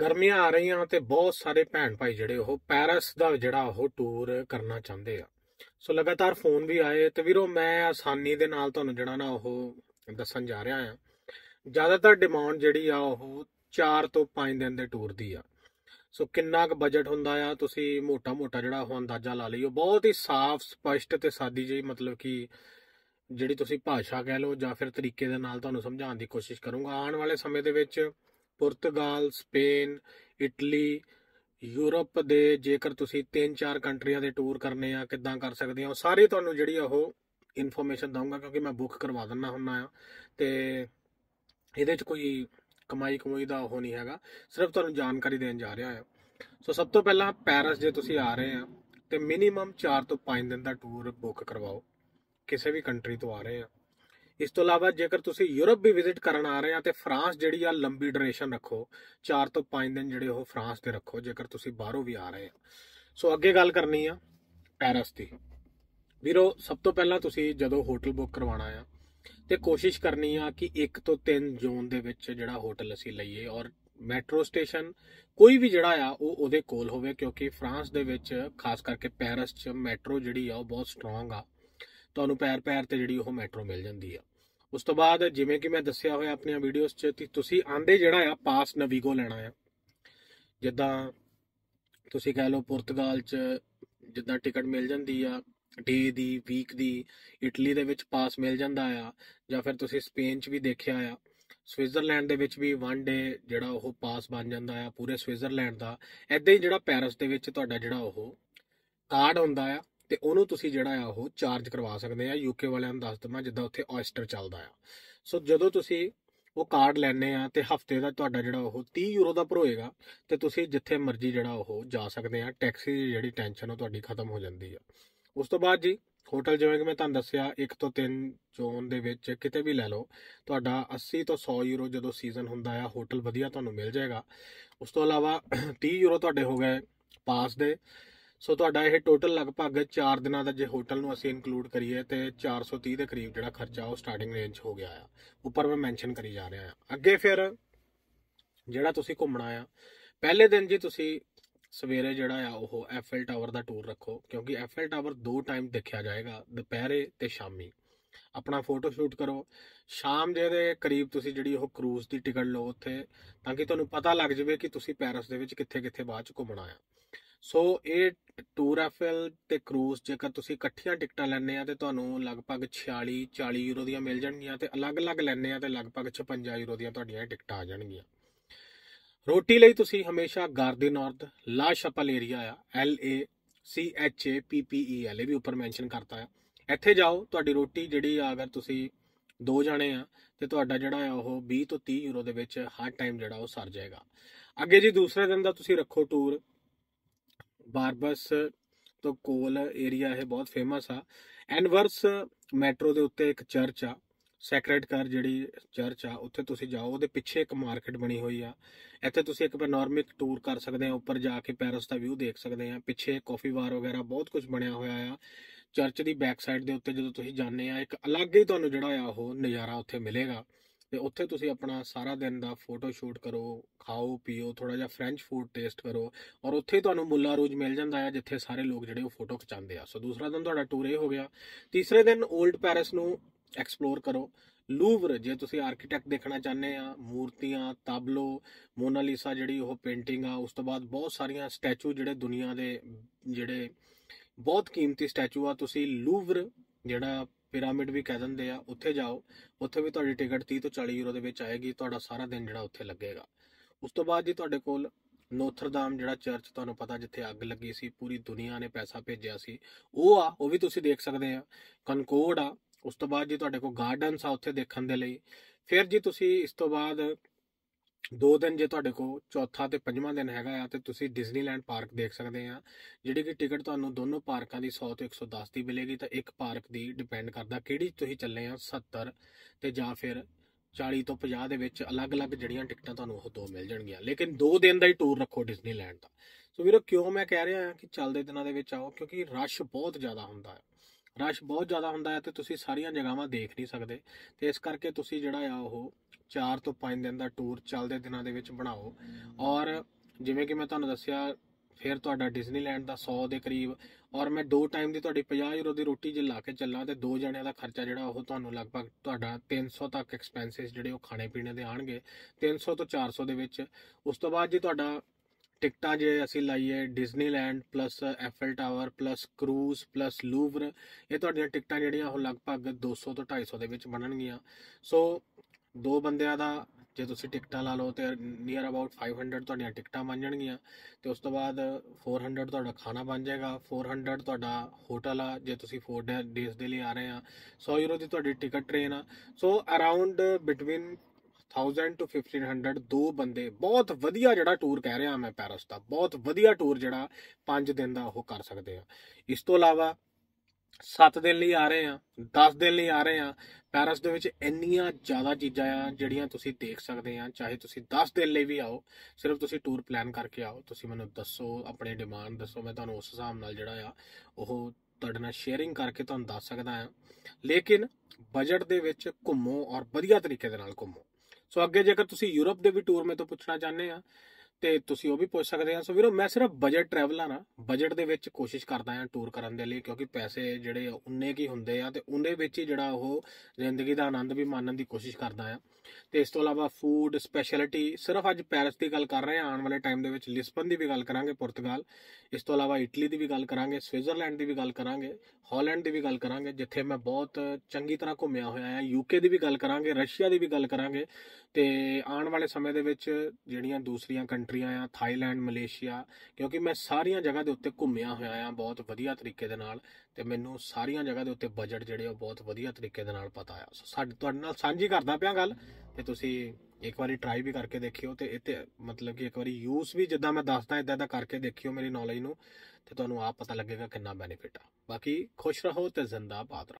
ਗਰਮੀਆਂ ਆ ਰਹੀਆਂ ਤੇ ਬਹੁਤ ਸਾਰੇ ਭੈਣ ਭਾਈ ਜਿਹੜੇ ਉਹ ਪੈਰਿਸ ਦਾ ਜਿਹੜਾ ਉਹ ਟੂਰ ਕਰਨਾ ਚਾਹੁੰਦੇ ਆ। ਸੋ ਲਗਾਤਾਰ ਫੋਨ ਵੀ ਆਏ ਤੇ ਵੀਰੋ ਮੈਂ ਆਸਾਨੀ ਦੇ ਨਾਲ ਤੁਹਾਨੂੰ ਜਿਹੜਾ ਨਾ ਉਹ ਦੱਸਣ ਜਾ ਰਿਹਾ ਆ। ਜ਼ਿਆਦਾਤਰ ਡਿਮਾਂਡ ਜਿਹੜੀ ਆ ਉਹ 4 ਤੋਂ 5 ਦਿਨ ਦੇ ਟੂਰ ਦੀ ਆ। ਸੋ ਕਿੰਨਾ ਕੁ ਬਜਟ ਹੁੰਦਾ ਆ ਤੁਸੀਂ ਮੋਟਾ ਮੋਟਾ ਜਿਹੜਾ ਉਹ ਅੰਦਾਜ਼ਾ ਲਾ ਲਈਓ। ਬਹੁਤ ਹੀ ਸਾਫ਼ ਸਪਸ਼ਟ ਤੇ ਸਾਦੀ ਜਿਹੀ ਮਤਲਬ ਕਿ ਜਿਹੜੀ ਤੁਸੀਂ ਭਾਸ਼ਾ ਕਹਿ ਲਓ ਜਾਂ ਫਿਰ ਤਰੀਕੇ ਦੇ ਨਾਲ ਤੁਹਾਨੂੰ ਸਮਝਾਉਣ ਦੀ ਕੋਸ਼ਿਸ਼ ਕਰੂੰਗਾ। ਆਉਣ ਵਾਲੇ ਸਮੇਂ ਦੇ ਵਿੱਚ ਪੁਰਤਗਾਲ, ਸਪੇਨ, ਇਟਲੀ, ਯੂਰਪ ਦੇ ਜੇਕਰ ਤੁਸੀਂ 3-4 ਕੰਟਰੀਆਂ ਦੇ ਟੂਰ ਕਰਨੇ ਆ ਕਿੱਦਾਂ ਕਰ ਸਕਦੇ ਆ, ਉਹ ਸਾਰੇ ਤੁਹਾਨੂੰ ਜਿਹੜੀ ਆ ਉਹ ਇਨਫੋਰਮੇਸ਼ਨ ਦਊਂਗਾ ਕਿਉਂਕਿ ਮੈਂ ਬੁੱਕ ਕਰਵਾ ਦਿੰਦਾ ਹੁੰਦਾ ਆ ਤੇ ਇਹਦੇ 'ਚ ਕੋਈ ਕਮਾਈ ਦਾ ਉਹ ਨਹੀਂ ਹੈਗਾ, ਸਿਰਫ ਤੁਹਾਨੂੰ ਜਾਣਕਾਰੀ ਦੇਣ ਜਾ ਰਿਹਾ ਆ। ਸੋ ਸਭ ਤੋਂ ਪਹਿਲਾਂ ਪੈਰਿਸ ਜੇ ਤੁਸੀਂ ਆ ਰਹੇ ਆ ਤੇ ਮਿਨੀਮਮ 4 ਤੋਂ 5 ਦਿਨ ਦਾ ਟੂਰ ਬੁੱਕ ਕਰਵਾਓ ਕਿਸੇ ਵੀ ਕੰਟਰੀ ਤੋਂ ਆ ਰਹੇ ਆ। इस तो अलावा जेकर तुसी यूरोप भी विजिट करन आ रहे हैं तो फ्रांस जी लंबी ड्यूरेशन रखो, 4 तो 5 दिन जोड़े वो फ्रांस के रखो जेकर तुसी बाहरों भी आ रहे हैं। सो अगे गल करनी है पैरिस की। वीरो सब तो पहला तुसी जदों होटल बुक करवाना है तो कोशिश करनी है कि 1 तो 3 जोन दे विच जिहड़ा होटल असी लईए और मैट्रो स्टेशन कोई भी जिहड़ा आ वो उहदे कोल होवे क्योंकि फ्रांस दे विच खास करके पैरिस च मैट्रो जिहड़ी आ बहुत स्ट्रोंग आ। ਤੁਹਾਨੂੰ ਪੈਰ-ਪੈਰ ਤੇ ਜਿਹੜੀ ਉਹ ਮੈਟਰੋ ਮਿਲ ਜਾਂਦੀ ਆ। ਉਸ ਤੋਂ ਬਾਅਦ ਜਿਵੇਂ ਕਿ ਮੈਂ ਦੱਸਿਆ ਹੋਇਆ ਆਪਣੀਆਂ ਵੀਡੀਓਜ਼ 'ਚ ਕਿ ਤੁਸੀਂ ਆਂਦੇ ਜਿਹੜਾ ਆ ਪਾਸ ਨਵੀਗੋ ਲੈਣਾ ਆ। ਜਿੱਦਾਂ ਤੁਸੀਂ ਕਹਿ ਲਓ ਪੁਰਤਗਾਲ 'ਚ ਜਿੱਦਾਂ ਟਿਕਟ ਮਿਲ ਜਾਂਦੀ ਆ ਡੇ ਦੀ, ਵੀਕ ਦੀ, ਇਟਲੀ ਦੇ ਵਿੱਚ ਪਾਸ ਮਿਲ ਜਾਂਦਾ ਆ ਜਾਂ ਫਿਰ ਤੁਸੀਂ ਸਪੇਨ 'ਚ ਵੀ ਦੇਖਿਆ ਆ। ਸਵਿਟਜ਼ਰਲੈਂਡ ਦੇ ਵਿੱਚ ਵੀ 1 ਡੇ ਜਿਹੜਾ ਉਹ ਪਾਸ ਬਣ ਜਾਂਦਾ ਆ ਪੂਰੇ ਸਵਿਟਜ਼ਰਲੈਂਡ ਦਾ। ਇੱਦਾਂ ਹੀ ਜਿਹੜਾ ਪੈਰਿਸ ਦੇ ਵਿੱਚ ਤੁਹਾਡਾ ਜਿਹੜਾ ਉਹ ਕਾਰਡ ਹੁੰਦਾ ਆ तो उन्होंने तुसी जिहड़ा आ ओह चार्ज करवा सकते हैं। यूके वालियां नूं दस दवां जिद्दां उत्थे ऑयस्टर चलदा आ। सो जदों तुसी ओह कार्ड लैंदे आ तो हफ्ते का तुहाडा जिहड़ा ओह 30 यूरो का भरोएगा तो तुसी जिथे मर्जी जिहड़ा ओह जा सकते हैं। टैक्सी की जिहड़ी टेंशन ओह तुहाडी खत्म हो जाती है। उस तो बाद जी होटल जिवें कि मैं तुहानूं दस्सिया 1 तो 3 जोन दे विच किते भी लै लो तुहाडा 80 तो 100 यूरो जदों सीजन हुंदा आ होटल वधिया तुहानूं मिल जाएगा। उस तो इलावा 30 यूरो तुहाडे हो गए पास दे। सो तुहाडा यह टोटल लगभग 4 दिनों का जो होटल में असीं इनकलूड करिए तो 430 के करीब जिहड़ा खर्चा वो स्टार्टिंग रेंज हो गया है। उपर मैं मैनशन करी जा रहा अगे फिर जिहड़ा तुसीं घूमना आ। पहले दिन जी तुसीं सवेरे जिहड़ा आ ओह एफिल टावर का टूर रखो क्योंकि एफिल टावर 2 टाइम देखा जाएगा, दुपहरे तो शामी। अपना फोटो शूट करो। शाम दे करीब तुसी जिहड़ी ओह क्रूज़ की टिकट लो उत्थे ताकि तुहानूं पता लग जाए कि तुसीं पैरिस दे विच कित्थे-कित्थे बाद घूमना आ। सो ये टूर एफिल ते क्रूज़ जेकर तुसीं इकट्ठियां टिकटां लैंदे आ तो तुहानूं लगभग 46-40 यूरो दियां मिल जाणगीਆਂ ते अलग-अलग लैंदे आ तो लगभग 56 यूरो दियां तुहाडीਆਂ टिकटां आ जाणगीਆਂ। रोटी लई तुसीं हमेशा गार दी नॉर्थ ला शपल एरिया आ LACHAPPEL भी उपर मैनशन करता है। इत्थे जाओ तुहाडी रोटी जिहड़ी अगर तुसीं 2 जाने आ तो तुहाडा जिहड़ा आ ओह 20 तो 30 यूरो दे विच हर टाइम जिहड़ा ओह सर जाएगा। अगे जी दूसरे दिन दा तुसीं रखो टूर। बारबस तो कोल एरिया है बहुत फेमस आ। एनवर्स मैट्रो के उत्ते एक चर्च आ, सैक्रड कर जिहड़ी चर्च आ उत्थे तुसी जाओ। उहदे पिछे एक मार्केट बनी हुई आ। इत्थे तुसी एक पैनोरमिक टूर कर सकदे हो, उपर जाके पैरिस का व्यू देख सकदे हो। पिछे कॉफ़ी बार वगैरह बहुत कुछ बनया होया आ। चर्च की बैक साइड के उत्ते जदों तुसी जाने आ एक अलग ही तुहानूं जिहड़ा आ ओह नज़ारा उत्थे मिलेगा। तो उत्थे तुसी अपना सारा दिन का फोटो शूट करो, खाओ पीओ, थोड़ा जा फ्रेंच फूड टेस्ट करो और उत्थे तुहानूं मुल्ला रूज मिल जाता है जिथे सारे लोग जिहड़े ओह फोटो खिचांदे आ। सो दूसरा दिन तुहाडा टूर ये हो गया। तीसरे दिन ओल्ड पैरिस नूं एक्सप्लोर करो। लूवर जे तुसी आर्कीटैक्ट देखना चाहते आ, मूर्तियाँ, ताबलो, मोनालिसा जिहड़ी ओह पेंटिंग आ। उस तो बाद बहुत सारिया स्टैचू जिहड़े दुनिया के जिहड़े बहुत कीमती स्टैचू आ। तुसी लूवर जिहड़ा पिरामिड भी कह देंगे आ उत्थे जाओ। उत्थे भी तुहाडी टिकट 30 तो 40 यूरो दे विच आएगी। तुहाडा सारा दिन जिहड़ा उत्थे लगेगा। उस तो बाद जी तुहाडे कोल नोथरदाम जिहड़ा चर्च तुहानूं पता जिथे अग लगी सी, पूरी दुनिया ने पैसा भेजिया सी, ओह आ ओह भी तुसीं देख सकदे आ। कनकोड आ। उस तो बाद जी तुहाडे कोल गार्डनस आ उत्थे देखण दे लई। फिर जी तुसीं इस तो बाद 2 दिन जे तुहाडे कोल चौथा ते 5वां दिन हैगा आ ते तुसीं डिजनीलैंड पार्क देख सकदे आ जिहड़ी कि टिकट तुहानूं दोनों पार्कां दी 100 तो 110 दी मिलेगी। तो एक पार्क दी डिपेंड करदा किहड़ी तुसीं चले आ 70 ते जां फिर 40 तो 50 दे विच अलग अलग जिहड़ियां टिकटां तुहानूं ओह 2 मिल जाणगीਆਂ। लेकिन 2 दिन का ही टूर रखो डिजनीलैंड का। सो वीरो क्यों मैं कह रहा कि चलदे दिनां दे विच आओ क्योंकि रश बहुत ज़्यादा हुंदा है। रश बहुत ज़्यादा होंदा है तो तुसी सारियां जगहां देख नहीं सकते, तो इस करके तुसी जिहड़ा आ ओह 4 तो 5 दिन का टूर चलदे दिनां दे विच बनाओ। और जिवें कि मैं तुहानूं दस्सिया फिर तो डिजनीलैंड का 100 के करीब, और मैं 2 टाइम की 50 यूरो की रोटी जो ला के चला तो 2 जणियां का खर्चा जो लगभग 300 तक एक्सपेंसिस जोड़े खाने पीने के आएंगे, 300 तो 400 के। उस तो बाद जी तुहाडा टिकटा जे असी लाइए Disneyland plus Eiffel tower plus cruise plus Louvre, ये तुहाडियां टिकटा जो लगभग 200 तो 250 के बननगियां। सो 2 बंदियां दा जे तुसीं टिकटा ला लो तो नियर अबाउट 500 तुहाडियां टिकटा बन जाणगियां, तो उस तो बाद 400 तुहाडा खाना बन जाएगा, 400 तुहाडा होटल आ जे तुसीं 4 डेज़ दे लिए आ रहे हैं, 100 यूरो दी तुहाडी टिकट ट्रेन आ। सो अराउंड बिटवीन 1000 to 1500 2 बंदे बहुत वधिया जिहड़ा टूर कह रहा मैं पैरिस का, बहुत वधिया टूर जिहड़ा 5 दिन का वह कर सकते हैं। इस तो इलावा 7 दिन लिए आ रहे हैं, 10 दिन लिए आ रहे हैं, पैरिस दे विच इन्नियां ज़्यादा चीज़ां आ जिहड़ियां तुसीं देख सकदे आ। चाहे तुसीं 10 दिन लिए भी आओ, सिर्फ तुसीं टूर प्लैन करके आओ, तुसीं मैनूं दस्सो अपनी डिमांड दस्सो, मैं तुहानूं उस हिसाब नाल जिहड़ा आ ओह तुहाडे नाल शेयरिंग करके तुहानूं दस सकदा आ। लेकिन बजट दे विच घुम्मो और वधिया तरीके दे नाल घुम्मो। सो अगे जेकर तुसी यूरोप के भी टूर मेरे तो पूछना चाहते हैं तो तुसी भी पूछ सकते हैं। सो वीरो मैं सिर्फ बजट ट्रैवलर हाँ, बजट के कोशिश करता हाँ टूर करने के लिए, क्योंकि पैसे जोड़े उन्ने की होंगे तो उन्हें ही जो जिंदगी का आनंद भी मानने की कोशिश करता हाँ। तो इस तो इलावा फूड स्पैशलिटी सिर्फ अज पैरिस की गल कर रहे हैं, आने वाले टाइम के लिस्बन की भी गल करांगे, पुर्तगाल, इस तो इलावा इटली की भी गल करांगे, स्विट्जरलैंड की भी गल करांगे, हॉलैंड की भी गल करांगे जिथे मैं बहुत चंगी तरह घूमया होया, यूके की भी गल करांगे, रशिया की भी गल करांगे, तो आने वाले समय के जिहड़ियां दूसरियां कंट्रियां आ थाईलैंड, मलेशिया, क्योंकि मैं सारिया जगह के उत्ते घूमया होया बहुत वधिया तरीके दे नाल, ते मैनूं सारिया जगह के उत्ते बजट जिहड़े बहुत वधिया तरीके दे नाल पता आ। सो तुहाडे नाल सांझी करदा पिया गल, ते तुसीं एक बार ट्राई भी करके देखियो, तो इत्थे मतलब कि एक बार यूज़ भी जिद्दां मैं दसदा इदां करके देखियो मेरी नॉलेज नूं, ते तुहानूं आप पता लगेगा कितना बेनीफिट आ। बाकी खुश रहो ते जिंदाबाद।